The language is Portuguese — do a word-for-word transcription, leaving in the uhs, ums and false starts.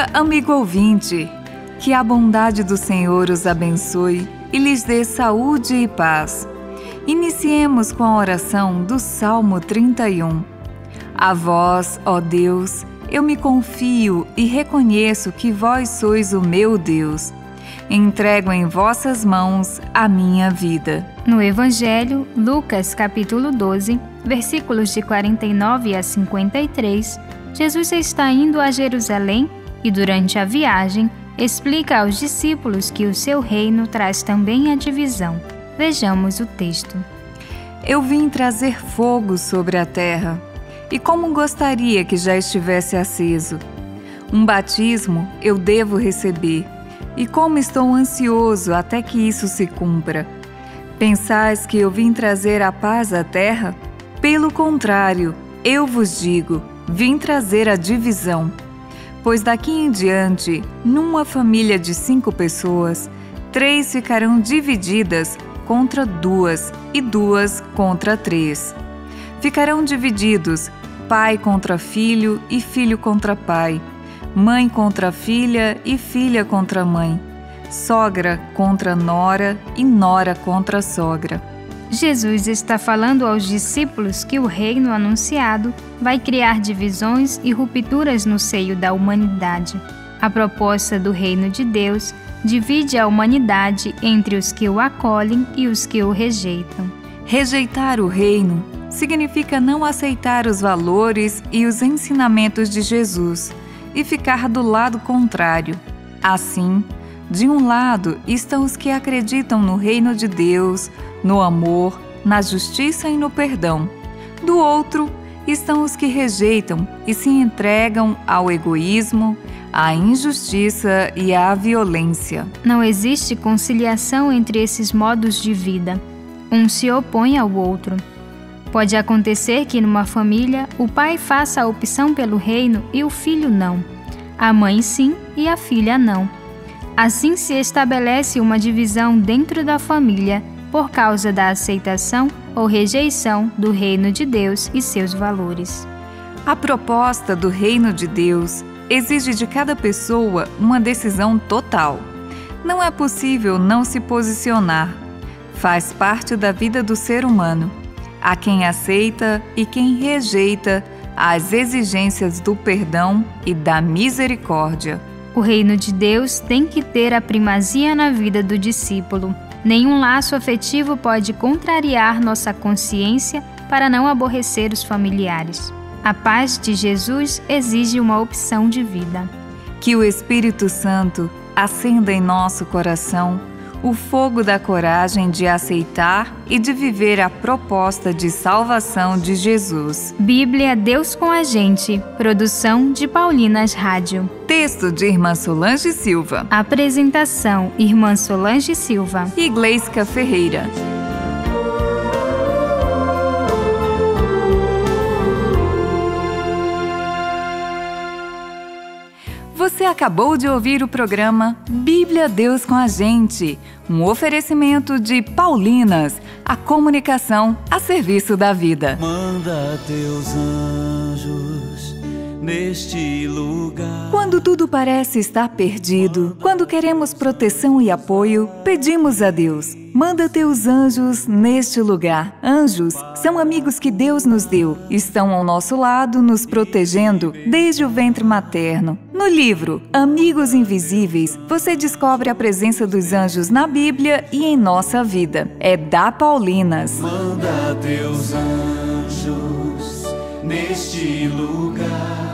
dia, amigo ouvinte. Que a bondade do Senhor os abençoe e lhes dê saúde e paz. Iniciemos com a oração do Salmo trinta e um. A vós, ó Deus, eu me confio e reconheço que vós sois o meu Deus. Entrego em vossas mãos a minha vida. No Evangelho, Lucas capítulo doze, versículos de quarenta e nove a cinquenta e três, Jesus está indo a Jerusalém e, durante a viagem, explica aos discípulos que o seu reino traz também a divisão. Vejamos o texto. Eu vim trazer fogo sobre a terra, e como gostaria que já estivesse aceso. Um batismo eu devo receber, e como estou ansioso até que isso se cumpra. Pensais que eu vim trazer a paz à terra? Pelo contrário, eu vos digo, vim trazer a divisão. Pois daqui em diante, numa família de cinco pessoas, três ficarão divididas contra duas e duas contra três. Ficarão divididos pai contra filho e filho contra pai, mãe contra filha e filha contra mãe, sogra contra nora e nora contra sogra. Jesus está falando aos discípulos que o reino anunciado vai criar divisões e rupturas no seio da humanidade. A proposta do reino de Deus divide a humanidade entre os que o acolhem e os que o rejeitam. Rejeitar o reino significa não aceitar os valores e os ensinamentos de Jesus e ficar do lado contrário. Assim, de um lado estão os que acreditam no reino de Deus, no amor, na justiça e no perdão. Do outro estão os que rejeitam e se entregam ao egoísmo, à injustiça e à violência. Não existe conciliação entre esses modos de vida. Um se opõe ao outro. Pode acontecer que numa família o pai faça a opção pelo reino e o filho não. A mãe sim e a filha não. Assim se estabelece uma divisão dentro da família por causa da aceitação ou rejeição do reino de Deus e seus valores. A proposta do reino de Deus exige de cada pessoa uma decisão total. Não é possível não se posicionar. Faz parte da vida do ser humano. Há quem aceita e quem rejeita as exigências do perdão e da misericórdia. O reino de Deus tem que ter a primazia na vida do discípulo. Nenhum laço afetivo pode contrariar nossa consciência para não aborrecer os familiares. A paz de Jesus exige uma opção de vida. Que o Espírito Santo acenda em nosso coração o fogo da coragem de aceitar e de viver a proposta de salvação de Jesus. Bíblia Deus com a gente. Produção de Paulinas Rádio. Texto de Irmã Solange Silva. Apresentação: Irmã Solange Silva e Gleyssica Ferreira. Você acabou de ouvir o programa Bíblia Deus com a Gente, um oferecimento de Paulinas, a comunicação a serviço da vida. Manda teus anjos neste lugar. Quando tudo parece estar perdido, quando queremos proteção e apoio, pedimos a Deus. Manda teus anjos neste lugar. Anjos são amigos que Deus nos deu. Estão ao nosso lado, nos protegendo desde o ventre materno. No livro Amigos Invisíveis, você descobre a presença dos anjos na Bíblia e em nossa vida. É da Paulinas. Manda teus anjos neste lugar.